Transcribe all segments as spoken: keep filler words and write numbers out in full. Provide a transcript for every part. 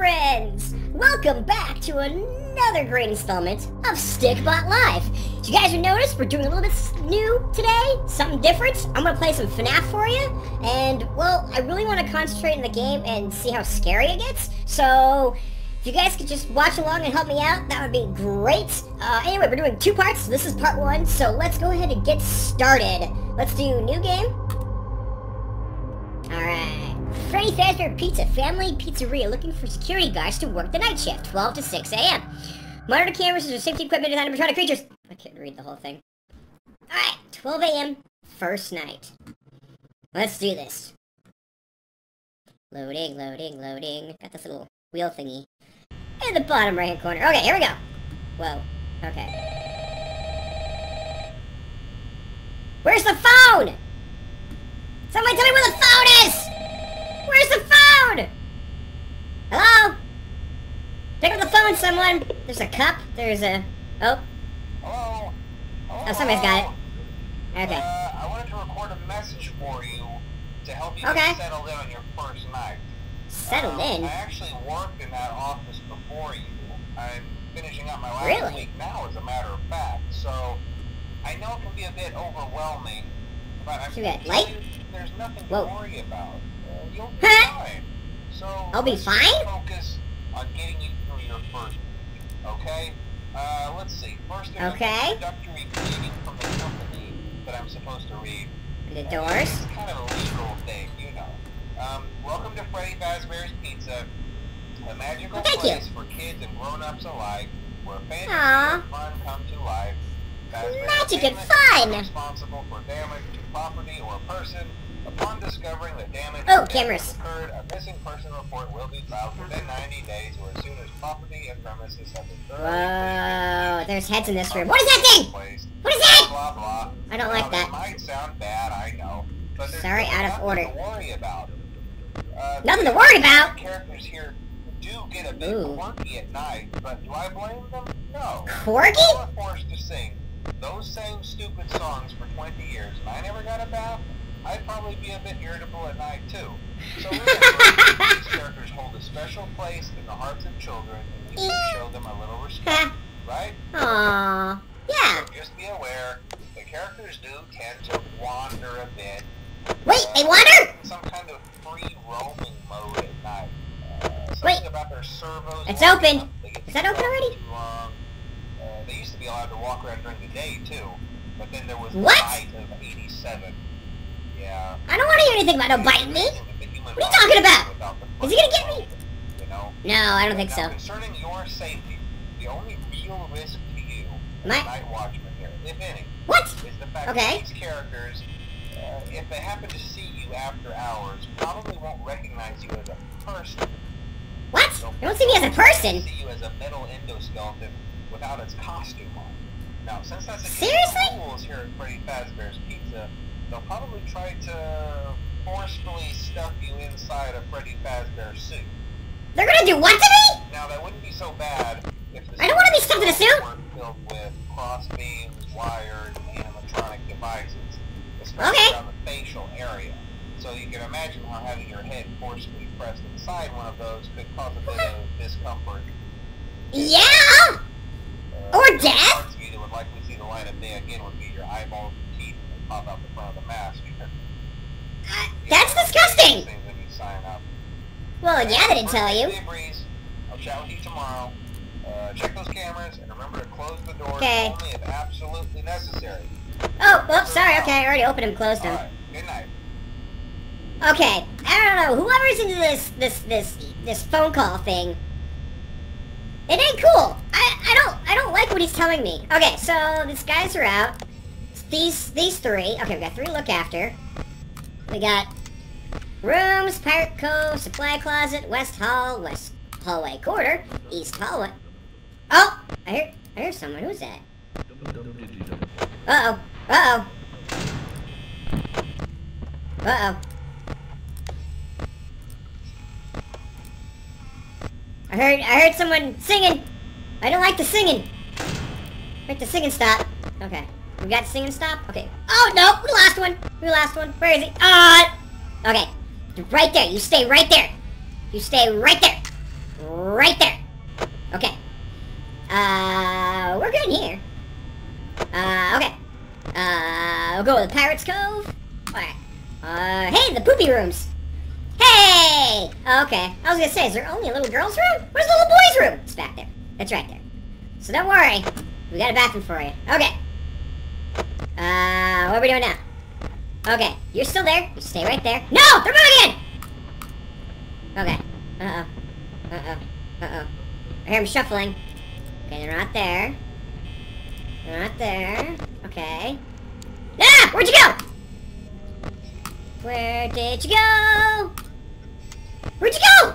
friends! Welcome back to another great installment of Stikbot Live! If you guys have noticed, we're doing a little bit new today, something different. I'm gonna play some FNAF for you, and, well, I really want to concentrate on the game and see how scary it gets, so if you guys could just watch along and help me out, that would be great. Uh, anyway, we're doing two parts. This is part one, so let's go ahead and get started. Let's do new game. Alright. Freddy Fazbear Pizza, family pizzeria, looking for security guards to work the night shift, twelve to six A M Monitor cameras for safety equipment and animatronic creatures. I couldn't read the whole thing. Alright, twelve A M, first night. Let's do this. Loading, loading, loading. Got this little wheel thingy in the bottom right-hand corner. Okay, here we go. Whoa. Okay. Where's the phone? Somebody tell me where the phone is! Where's the phone? Hello? Pick up the phone, someone. There's a cup. There's a... Oh. Hello? Hello? Oh, somebody's got it. Okay. Uh, I wanted to record a message for you to help you okay. settle in on your first night. Settled um, in? I actually worked in that office before you. I'm finishing up my last really? week now, as a matter of fact. So, I know it can be a bit overwhelming, but I'm confused. Light? There's nothing Whoa. to worry about. Uh, you'll be huh? fine. So, I'll be fine? Focus on getting you through your first week, okay? Uh, let's see. First, there's okay. a introductory greeting from the company that I'm supposed to read. The doors? And it's kind of a legal thing, you know. Um, welcome to Freddy Fazbear's Pizza, a magical well, place you. for kids and grown-ups alike, where fantasy and fun come to life. Fazbear's Magic and fun! Responsible for damage to property or person. Upon discovering the damage oh, cameras. occurred, a missing person report will be filed within ninety days or as soon as property and premises have been thoroughly cleaned. Whoa, there's heads in this room. What is that thing? What is that? Blah, blah, blah. I don't like um, that. It might sound bad, I know. But Sorry, out of order. Worry about it. Uh, Nothing to worry about! Characters here do get a bit Ooh. quirky at night, but do I blame them? No. Quirky? They were forced to sing those same stupid songs for twenty years, and I never got a bath. I'd probably be a bit irritable at night, too. So remember, these characters hold a special place in the hearts of children, and you should show them a little respect, right? Aww. Yeah. So just be aware, the characters do tend to wander a bit. Wait, they wander? Some kind of free roaming mode at night. Uh, Wait. About their servos it's open. Is that open already? Uh, they used to be allowed to walk around during the day too, but then there was what? the bite of eighty-seven. Yeah. I don't want to hear anything about no biting me. What are you talking about? Is he gonna get me? You know? No, I don't think now, so. Concerning your safety, the only real risk to you, My? night watchman here, if any, what? is the fact okay. that these characters. Uh, if they happen to see you after hours, probably won't recognize you as a person. What? So they don't see me as a person? See you as a metal endoskeleton without its costume on. Now, since that's against the rules here at Freddy Fazbear's Pizza, they'll probably try to forcefully stuff you inside a Freddy Fazbear suit. They're gonna do what to me? Now, that wouldn't be so bad if the I don't want to be stuffed in a suit. Filled with cross beams, wires, and animatronic devices. Okay. On the facial area. So you can imagine how having your head forcibly pressed inside one of those could cause a bit of discomfort. Yeah! Uh, or death! The parts of you that would likely see the light of day again would be your eyeballs and teeth that pop out the front of the mask. Uh, that's disgusting! Sign up. Well, yeah, they didn't tell you. I'll chat with you tomorrow. Uh, check those cameras and remember to close the doors okay. only if absolutely necessary. Oh, oops, sorry, okay, I already opened and closed them. Alright, good night. Okay, I don't know, whoever's into this, this, this, this phone call thing, it ain't cool. I, I don't, I don't like what he's telling me. Okay, so these guys are out. These, these three. Okay, we got three to look after. We got rooms, Pirate Cove, Supply Closet, West Hall, West Hallway Corridor, East Hallway. Oh, I hear, I hear someone. Who's that? Uh-oh. Uh-oh. Uh-oh. I heard, I heard someone singing. I don't like the singing. Make the singing stop. Okay. We got the singing stop? Okay. Oh, no. We lost one. We lost one. Where is he? Ah! Oh. Okay. Right there. You stay right there. You stay right there. right there. Okay. Uh, we're good here. Uh, okay. Uh, we'll go with Pirate's Cove. Alright. Uh, hey, the poopy rooms. Hey! Okay. I was gonna say, is there only a little girl's room? Where's the little boy's room? It's back there. It's right there. So don't worry. We got a bathroom for you. Okay. Uh, what are we doing now? Okay. You're still there. You stay right there. No! They're moving in! Okay. Uh-oh. Uh-oh. Uh-oh. I hear them shuffling. Okay, they're not there. They're not there. Okay. Ah! Where'd you go? Where did you go? Where'd you go?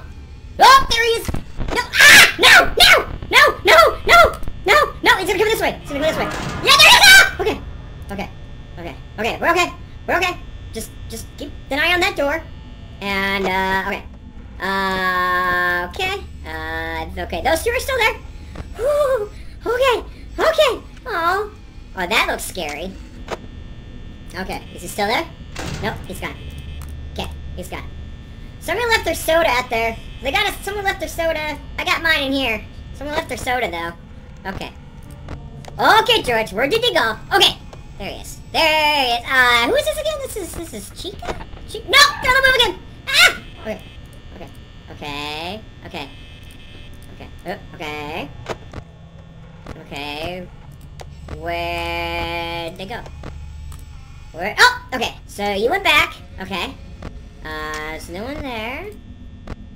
Oh, there he is! No! Ah! No! No! No! No! No! No! No! It's gonna come this way! It's gonna go this way! Yeah, there he is! Ah! Okay. Okay. Okay. Okay. We're okay. We're okay. Just, just keep an eye on that door. And, uh, okay. Uh, okay. Uh, okay. Those two are still there. Whew. Okay. Okay. Oh. Oh, that looks scary. Okay. Is he still there? Nope. He's gone. Okay. He's gone. Someone left their soda out there. They got a, someone left their soda. I got mine in here. Someone left their soda, though. Okay. Okay, George. Where did they go? Okay. There he is. There he is. Uh, who is this again? This is, this is Chica? Chica? No! They're on the move again! Ah! Okay. Okay. Okay. Okay. Okay. Oh, okay. Okay. Where'd they go? Where? Oh! Okay. So you went back. Okay. Uh, there's no one there.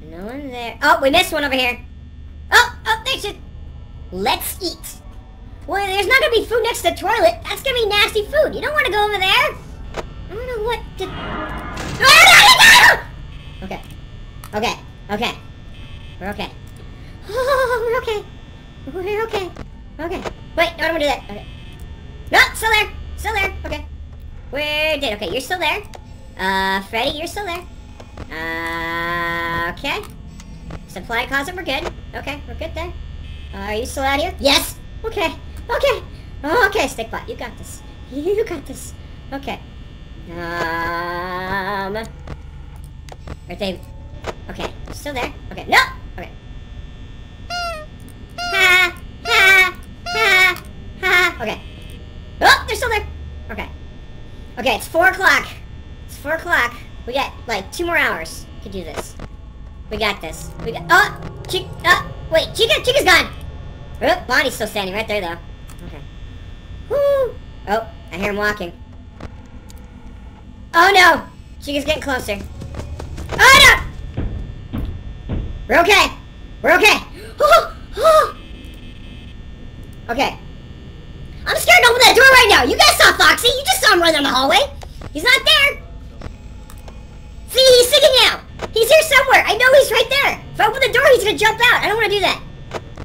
No one there. Oh, we missed one over here. Oh! Oh, there's it. Let's eat. Well, there's not going to be food next to the toilet. That's going to be nasty food. You don't want to go over there. I don't know what to... Okay. Okay. Okay. We're okay. Oh, we're okay. We're okay. We're okay. Wait, no, I don't want to do that. Okay. No, still there. Still there. Okay. We're dead. Okay, you're still there. Uh, Freddy, you're still there. Uh, okay. Supply closet, we're good. Okay, we're good there. Uh, are you still out here? Yes! Okay. Okay. Oh, okay, Stikbot, you got this. You got this. Okay. Um. Are they? Okay. Still there? Okay. No. Okay. Ha ha ha ha. Okay. Oh, they're still there. Okay. Okay. It's four o'clock. It's four o'clock. We got like two more hours to do this. We got this. We got. Oh, Chica. Oh, wait, Chica. Chica's gone. Oh, Bonnie's still standing right there, though. Okay. Woo! Oh, I hear him walking. Oh, no! Chica's getting closer. Oh, no! We're okay! We're okay! Oh, oh. Okay. I'm scared to open that door right now! You guys saw Foxy! You just saw him run down the hallway! He's not there! See, he's sticking out! He's here somewhere! I know he's right there! If I open the door, he's gonna jump out! I don't want to do that!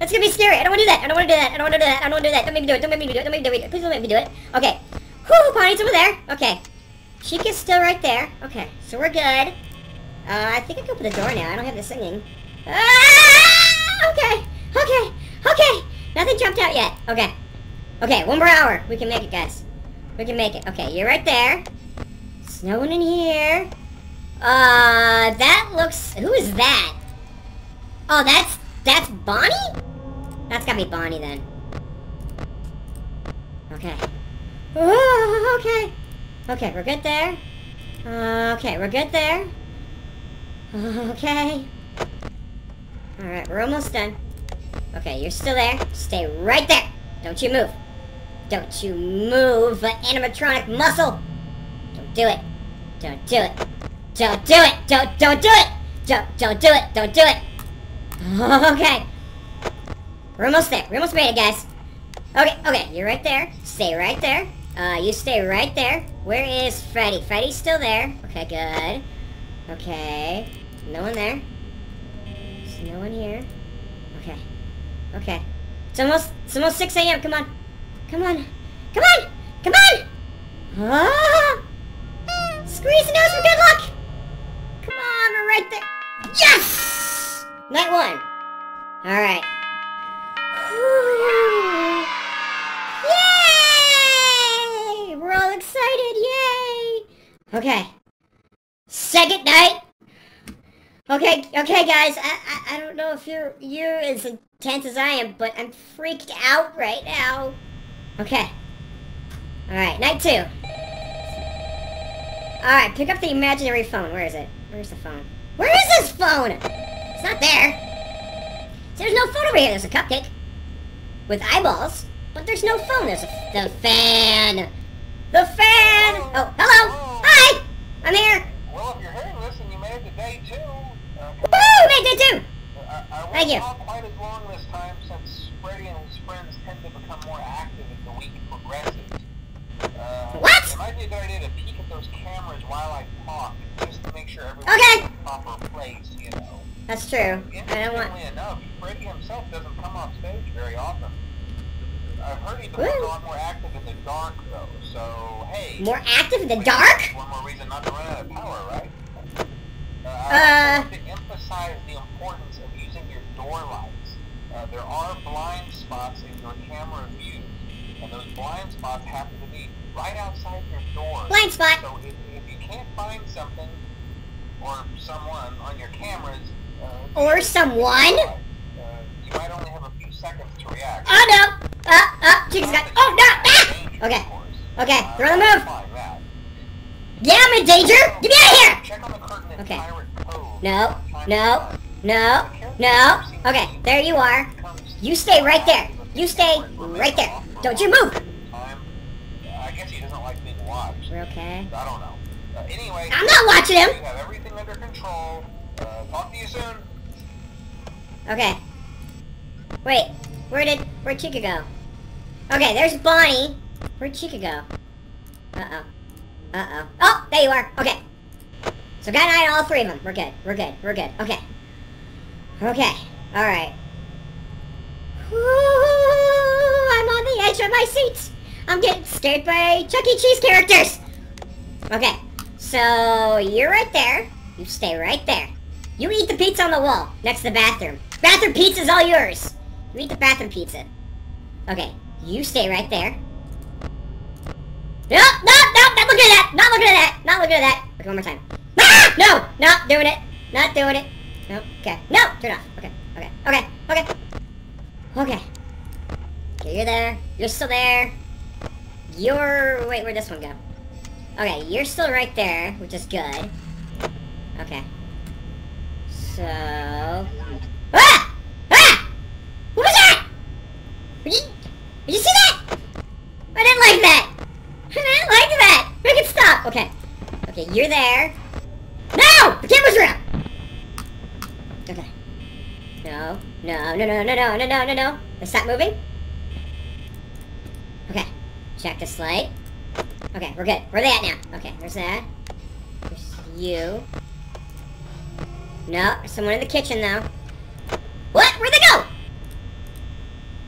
That's gonna be scary. I don't wanna do that. I don't wanna do that. I don't wanna do that. I don't wanna do that. Don't make me do it. Don't make me do it. Don't make me do it. Please don't make me do it. Okay. Whew, Bonnie's over there. Okay. Chica's still right there. Okay. So we're good. Uh, I think I can open the door now. I don't have the singing. Ah! Okay. Okay. Okay. Nothing jumped out yet. Okay. Okay. One more hour. We can make it, guys. We can make it. Okay. You're right there. There's no one in here. Uh, that looks... Who is that? Oh, that's... That's Bonnie? That's gotta be Bonnie then. Okay. Ooh, okay. Okay, we're good there. Uh, okay, we're good there. Uh, okay. Alright, we're almost done. Okay, you're still there. Stay right there. Don't you move. Don't you move, the animatronic muscle. Don't do it. Don't do it. Don't do it. Don't don't do it. Don't don't do it. Don't do it. Okay. We're almost there. We're almost made it, guys. Okay, okay. You're right there. Stay right there. Uh, you stay right there. Where is Freddy? Freddy's still there. Okay, good. Okay. No one there. There's no one here. Okay. Okay. It's almost, it's almost six A M Come on. Come on. Come on! Come on! Ah! Squeeze the nose for good luck! Come on, we're right there. Yes! Night one. Alright. Yay! We're all excited. Yay! Okay. Second night. Okay, okay, guys. I, I I don't know if you're you're as intense as I am, but I'm freaked out right now. Okay. All right, night two. All right, pick up the imaginary phone. Where is it? Where's the phone? Where is this phone? It's not there. There's no phone over here. There's a cupcake with eyeballs, but there's no phone. There's a, the fan. The fan. Oh, hello. Hi. I'm here. Well, if you're here, listen. You made it to day two. Woo! We made day two. I, I Thank you. Not quite as long this time, since Freddy and his friends tend to become more active as the week progresses. Uh, what? It might be a good idea to peek at those cameras while I talk, just to make sure everyone's okay. In the proper place, you know. That's true. I don't want... enough, Freddy himself doesn't come off stage very often. I've heard he becomes a lot more active in the dark, though, so, hey... More active in the dark? One more reason not to run out of power, right? Uh... I want uh, to emphasize the importance of using your door lights. Uh, there are blind spots in your camera view, and those blind spots happen to be right outside your door. Blind spot! So if, if you can't find something, or someone on your cameras... Uh, or someone? Uh, you might only have a few seconds to react. Oh no! Uh, uh, Chica's got... Oh no! Ah! Okay. Okay, throw the move! Yeah, I'm in danger! Get me out of here! Okay. No, no, no, no. Okay, there you are. You stay right there. You stay right there. Don't you move! Um, I guess he doesn't like being watched. We're okay. I don't know. Uh, anyway, I'm not watching him! You have everything under control. Uh, talk to you soon. Okay. Wait, where did... Where'd Chica go? Okay, there's Bonnie. Where'd Chica go? Uh-oh. Uh-oh. Oh, there you are. Okay. So got an eye on all three of them. We're good. We're good. We're good. Okay. Okay. Alright. I'm on the edge of my seat. I'm getting scared by Chuck E. Cheese characters. Okay, so you're right there. You stay right there. You eat the pizza on the wall next to the bathroom. Bathroom pizza's all yours. You eat the bathroom pizza. Okay, you stay right there. No, no, no, not looking at that. Not looking at that. Not looking at that. Okay, one more time. Ah! No, not doing it. Not doing it. No, okay. No, turn it off. Okay, okay, okay, okay. Okay. Okay, you're there. You're still there. You're... Wait, where'd this one go? Okay, you're still right there, which is good. Okay. So... Ah! Ah! What was that? Did you, did you see that? I didn't like that! I didn't like that! Make it stop! Okay. Okay, you're there. No! The camera's around! Okay. No, no, no, no, no, no, no, no, no, no. Let's stop moving. Okay. Check this light. Okay, we're good. Where are they at now? Okay, there's that. There's you. No, there's someone in the kitchen, though. What? Where'd they go?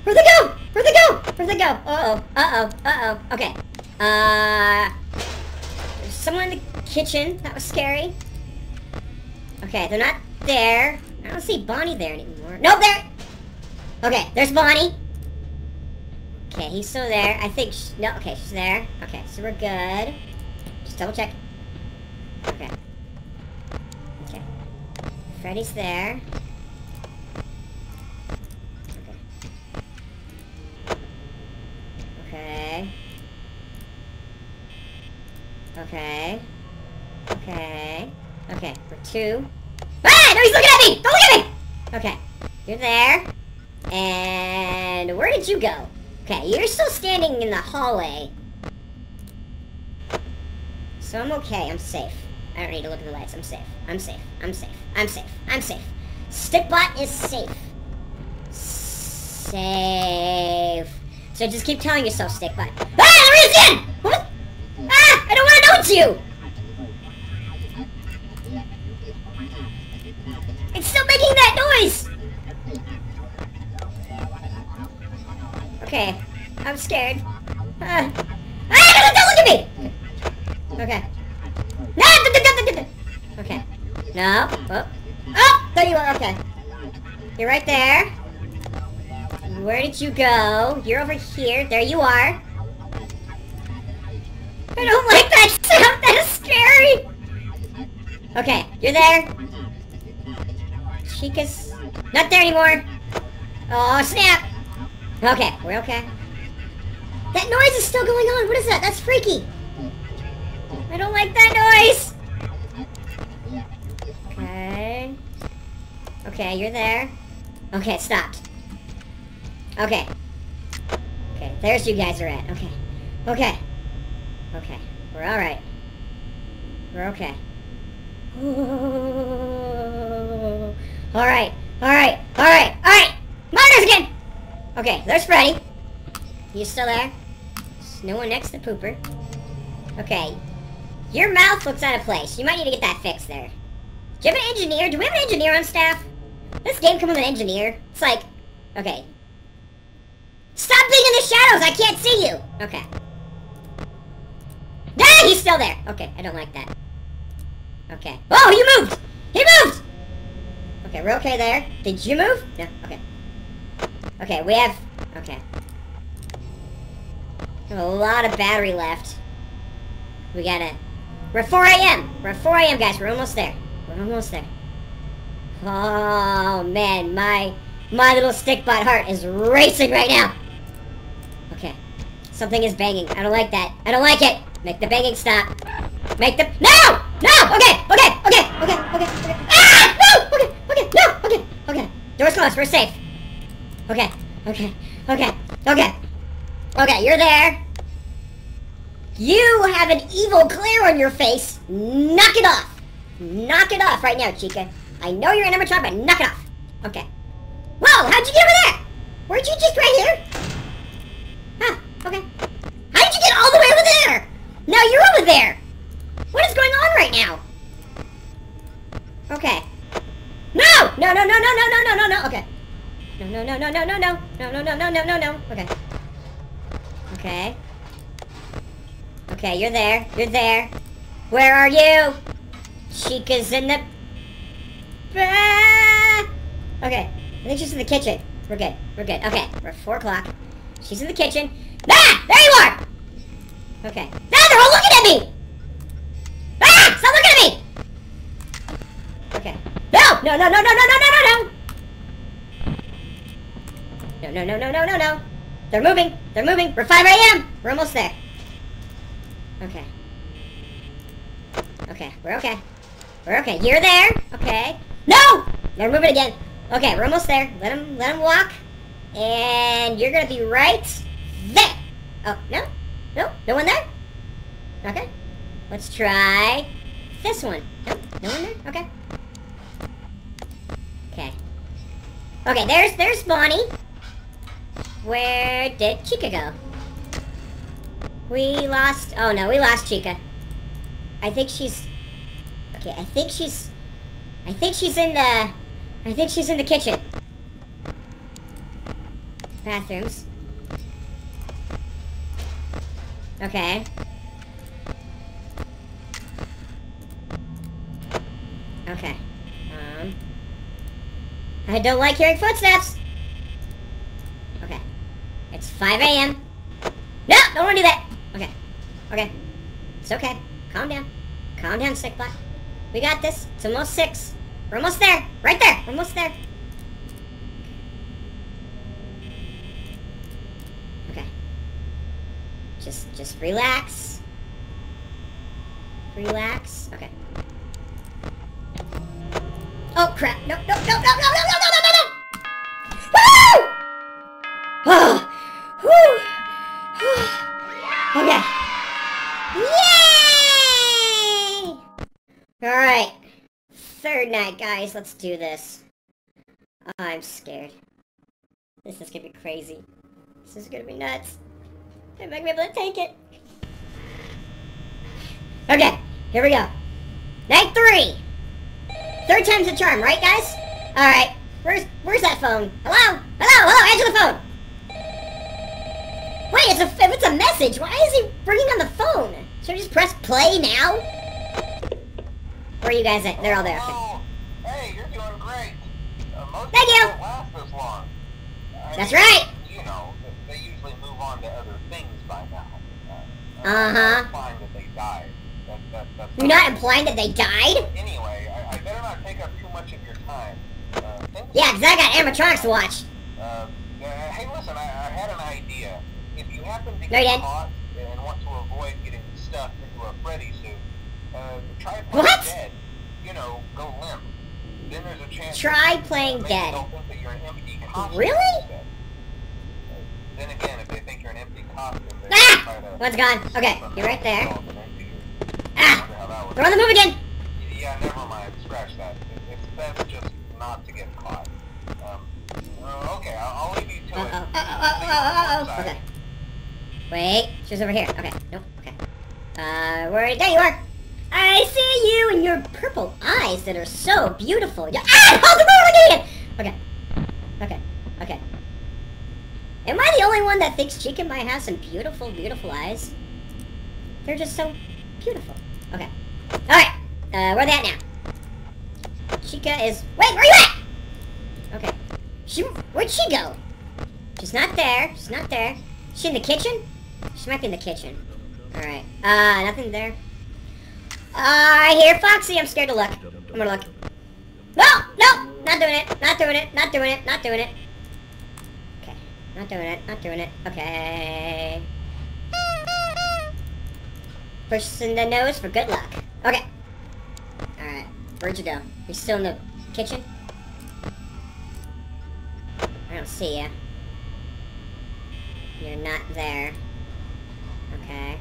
Where'd they go? Where'd they go? Where'd they go? Uh-oh. Uh-oh. Uh-oh. Okay. Uh... There's someone in the kitchen. That was scary. Okay, they're not there. I don't see Bonnie there anymore. Nope, there! Okay, there's Bonnie. Okay, he's still there. I think she, no, okay, she's there. Okay, so we're good. Just double check. Okay. Okay. Freddy's there. Okay. Okay. Okay. Okay. Okay, we're two. Ah! No, he's looking at me! Don't look at me! Okay, you're there. And where did you go? Okay, you're still standing in the hallway. So I'm okay, I'm safe. I don't need to look at the lights, I'm safe. I'm safe, I'm safe, I'm safe, I'm safe. Stikbot is safe. Safe. So just keep telling yourself, Stikbot. Ah! There he is again! What? Ah! I don't want to know it's you! It's still making that noise! Okay, I'm scared. Uh, ah, don't look at me! Okay. Okay. No. Oh. Oh, there you are. Okay. You're right there. Where did you go? You're over here. There you are. I don't like that sound. That is scary. Okay, you're there. Chica's not there anymore. Oh, snap. Okay, we're okay. That noise is still going on. What is that? That's freaky. I don't like that noise. Okay. Okay, you're there. Okay, it stopped. Okay. Okay, there's you guys are at. Okay. Okay. Okay. We're alright. We're okay. Alright. Alright. Alright. Alright! Monsters again! Okay, there's Freddy. He's still there. There's no one next to Pooper. Okay. Your mouth looks out of place. You might need to get that fixed there. Do you have an engineer? Do we have an engineer on staff? This game comes with an engineer. It's like... Okay. Stop being in the shadows! I can't see you! Okay. Ah! He's still there! Okay, I don't like that. Okay. Oh, he moved! He moved! Okay, we're okay there. Did you move? No, okay. Okay, we have... Okay. We have a lot of battery left. We gotta... We're at four A M! We're at four A M, guys. We're almost there. We're almost there. Oh, man. My... My little Stikbot heart is racing right now. Okay. Something is banging. I don't like that. I don't like it. Make the banging stop. Make the... No! No! Okay! Okay! Okay! Okay! Okay! Okay! Ah! No! Okay! Okay! No! Okay! Okay! Door's closed. We're safe. Okay. Okay. Okay. Okay. Okay, you're there. You have an evil glare on your face. Knock it off. Knock it off right now, Chica. I know you're an animatronic, but knock it off. Okay. Whoa! How'd you get over there? Weren't you just right here? Huh, okay. How did you get all the way over there? Now you're over there! What is going on right now? Okay. No! No, no, no, no, no, no, no, no, no, okay. No, no, no, no, no, no, no. No, no, no, no, no, no, no. Okay. Okay. Okay, you're there. You're there. Where are you? Chica's in the... Okay. I think she's in the kitchen. We're good. We're good. Okay. We're at four o'clock. She's in the kitchen. Ah! There you are! Okay. Ah! They're all looking at me! Ah! Stop looking at me! Okay. No! No, no, no, no, no, no, no, no! No, no, no, no, no, no, no. They're moving. They're moving. We're five A M. We're almost there. Okay. Okay. We're okay. We're okay. You're there. Okay. No! They're moving again. Okay, we're almost there. Let him, let him walk. And you're gonna be right there. Oh, no? No? No one there? Okay. Let's try this one. No? No one there? Okay. Okay. Okay, there's, there's Bonnie. Where did Chica go? We lost... Oh, no, we lost Chica. I think she's... Okay, I think she's... I think she's in the... I think she's in the kitchen. Bathrooms. Okay. Okay. Um. I don't like hearing footsteps. Okay. It's five A M No, don't want to do that. Okay. Okay. It's okay. Calm down. Calm down, Stikbot. We got this. It's almost six. We're almost there! Right there! We're almost there! Okay. Just, just relax. Relax. Okay. Oh, crap! No, no, no, no, no, no, no, no, no, no! Woo! Oh! Woo! Okay. Yay! Alright. Third night, guys. Let's do this. Oh, I'm scared. This is gonna be crazy. This is gonna be nuts. I'm not gonna be able to take it. Okay, here we go. Night three. Third time's a charm, right, guys? All right. Where's Where's that phone? Hello? Hello? Hello? Answer the phone. Wait, it's a, if it's a message, why is he bringing on the phone? Should I just press play now? Where are you guys at? They're all there. Okay. Hey, you're doing great. Uh, most Thank you. Don't last this long. I That's mean, right. You know, they usually move on to other things by now. Uh, uh-huh. Implying that they died. That, that, that's you're not implying that they died? Anyway, I, I better not take up too much of your time. Uh, Yeah, because I got animatronics to watch. Uh, uh, hey, listen, I, I had an idea. If you happen to get caught and want to avoid getting stuck into a Freddy suit, uh, try playing dead. You know, go limp. Then there's a chance. Try playing dead. Really? Then again, if they think you're an empty costume, they try to... One's gone. Okay, you're right there. Ah! They're on the move again! Yeah, never mind. Scratch that. It's best just not to get caught. Um, okay, I'll leave you to it. Uh-oh, uh-oh, uh-oh, okay. Wait, she's over here. Okay, nope, okay. Uh, where... There you are! I see you and your purple eyes that are so beautiful. You're, ah! Hold the move again! Okay. Okay. Okay. Am I the only one that thinks Chica might have some beautiful, beautiful eyes? They're just so beautiful. Okay. Alright. Uh, where are they at now? Chica is... Wait, where are you at? Okay. She... Where'd she go? She's not there. She's not there. Is she in the kitchen? She might be in the kitchen. Alright. Uh, nothing there. Uh, I hear Foxy. I'm scared to look. I'm gonna look. No! No! Not doing it. Not doing it. Not doing it. Not doing it. Not doing it, not doing it. Okay. Push in the nose for good luck. Okay. Alright. Where'd you go? You still in the kitchen? I don't see you. You're not there. Okay.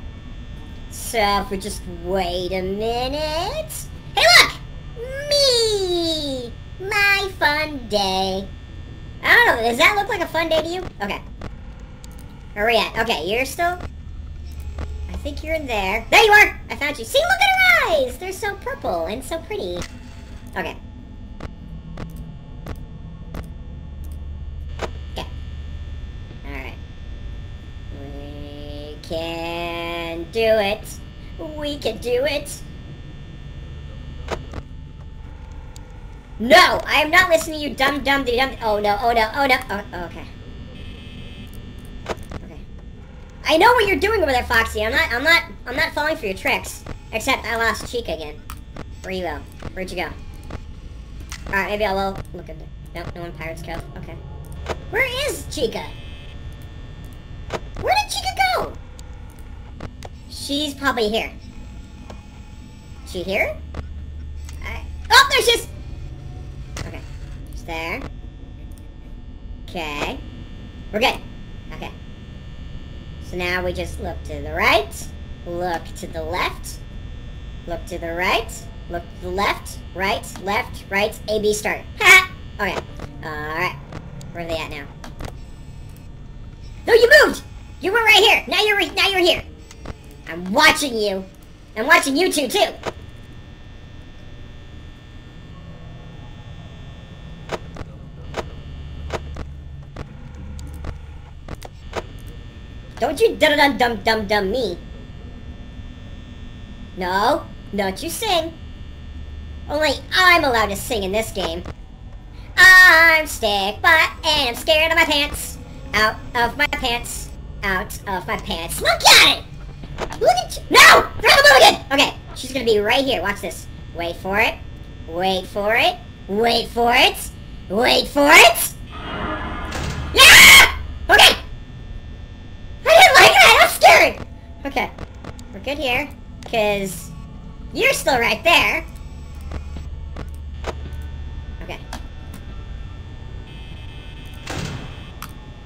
So, if we just wait a minute. Hey, look! Me! My fun day. I don't know, does that look like a fun day to you? Okay. Where are we at? Okay, you're still... I think you're in there. There you are! I found you. See, look at her eyes! They're so purple and so pretty. Okay. Okay. Alright. We can do it. We can do it. No! I am not listening to you dumb dumb dum. Oh no, oh no, oh no, oh, okay. Okay. I know what you're doing over there, Foxy. I'm not I'm not I'm not falling for your tricks. Except I lost Chica again. Where you go? Where'd you go? Alright, maybe I will look at it. Nope, no one Pirate's Cove. Okay. Where is Chica? Where did Chica go? She's probably here. She here? I Oh, there she is! There. Okay. We're good. Okay. So now we just look to the right, look to the left, look to the right, look to the left, right, left, right, A, B, start. Ha! Okay. Alright. Where are they at now? No, you moved! You were right here! Now you're, now you're here! I'm watching you! I'm watching you two, too! Don't you dum-dum-dum-dum-dum me. No, don't you sing. Only I'm allowed to sing in this game. I'm Stikbot and I'm scared of my pants. Out of my pants. Out of my pants. Look at it! Look at you. No! They're on the move again! Okay, she's gonna be right here. Watch this. Wait for it. Wait for it. Wait for it. Wait for it. Yeah! Okay! Okay, we're good here, because you're still right there. Okay.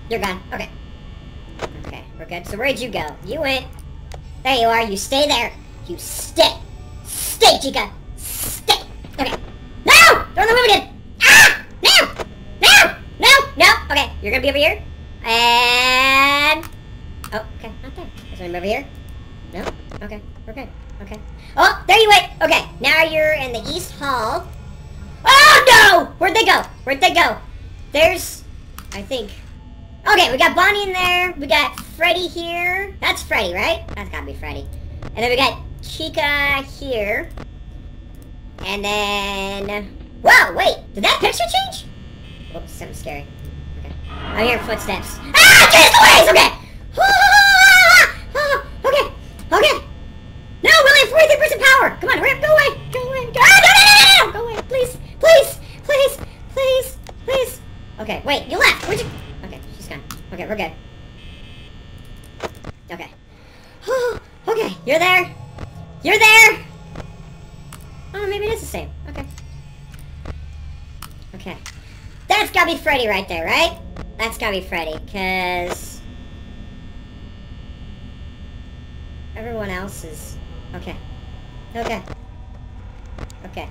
You're gone. Okay. Okay, we're good. So where'd you go? You went. There you are. You stay there. You stay. Stay, Chica. Stay. Okay. No! They're on the move again. Ah! No! No! No! No! Okay, you're going to be over here. And... Oh, okay. Not there. Is anyone over here? No? Okay. We're good. Okay. Oh! There you went! Okay. Now you're in the East Hall. Oh, no! Where'd they go? Where'd they go? There's... I think... Okay, we got Bonnie in there. We got Freddy here. That's Freddy, right? That's gotta be Freddy. And then we got Chica here. And then... Whoa! Wait! Did that picture change? Oops, something scary. Okay. I'm hearing footsteps. Ah! Get out of the way! Okay! Okay, okay. No, we only have forty-three percent power. Come on, hurry up, go away, go away. Go, oh, no, no, no, no, go away, please, please, please, please, please. Okay, wait, you left! Where'd you... Okay, she's gone. Okay, we're good. Okay. Okay, you're there! You're there! Oh, maybe it is the same. Okay. Okay. That's gotta be Freddy right there, right? That's gotta be Freddy, because... everyone else is... Okay. Okay. Okay.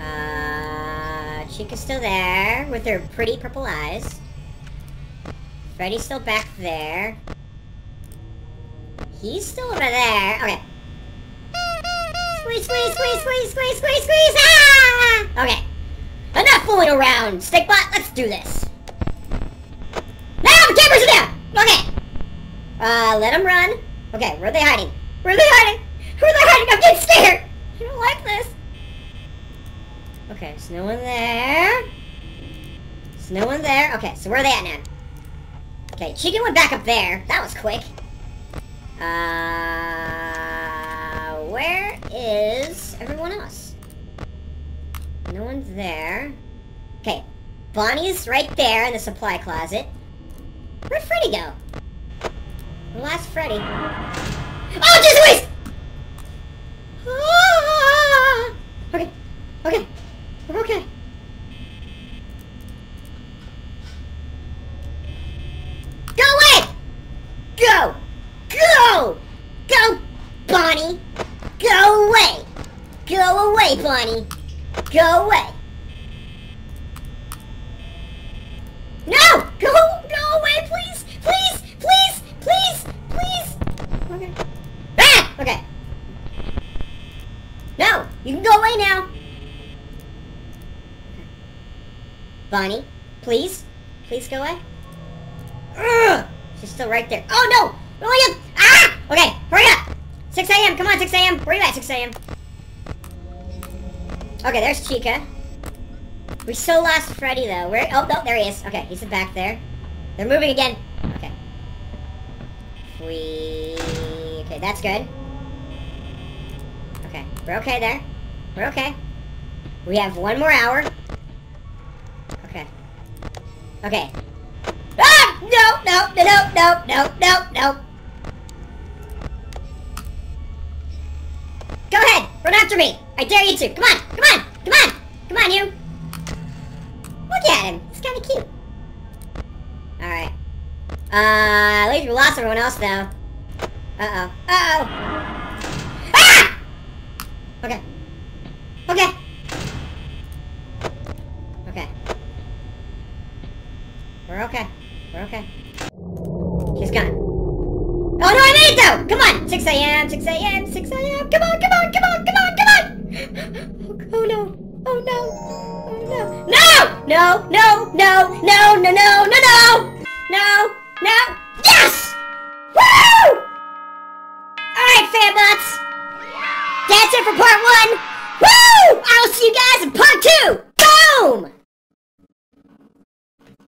Uh, Chica's still there with her pretty purple eyes. Freddy's still back there. He's still over there. Okay. Squeeze, squeeze, squeeze, squeeze, squeeze, squeeze, squeeze! Ah! Okay. Enough fooling around, Stikbot! Let's do this! Now the cameras are down! Okay! Uh, let them run. Okay, where are they hiding? Where are they hiding? Where are they hiding? I'm getting scared! I don't like this! Okay, there's no one there. There's no one there. Okay, so where are they at now? Okay, Chica went back up there. That was quick. Uh, where is everyone else? No one's there. Okay, Bonnie's right there in the supply closet. Where'd Freddy go? The last Freddy. Oh, Jesus Christ! Ah! Okay, okay, we're okay. Go away! Go! Go! Go, Bonnie! Go away! Go away, Bonnie! Go away! No! Go! Go away, please! Please! Please! Please! Please! Okay. Ah! Okay. No! You can go away now! Bonnie, please? Please go away? Ugh! She's still right there. Oh, no! Oh, yeah. Ah! Okay, hurry up! six A M, come on, six A M! Where are you at, six A M? Okay, there's Chica. We so lost Freddy, though. Where? Oh, no, there he is. Okay, he's back there. They're moving again. Okay. We... Okay, that's good. Okay, we're okay there. We're okay. We have one more hour. Okay. Okay. Ah! No, no, no, no, no, no, no, no. Go ahead! Run after me! I dare you to! Come on! Come on! Come on! Come on, you! Look at him! He's kinda cute. Alright. Uh, at least we lost everyone else, though. Uh-oh. Uh-oh! Ah! Okay. Okay. Okay. We're okay. We're okay. She's gone. Oh no, I made it though! Come on! six A M, six A M, six A M, come on, come on, come on, come on, come on! Oh no, oh no, oh no. No! No, no, no, no, no, no, no, no! No, no, yes! Woo! Alright, fanbots! That's it for part one! Woo! I'll see you guys in part two! Boom!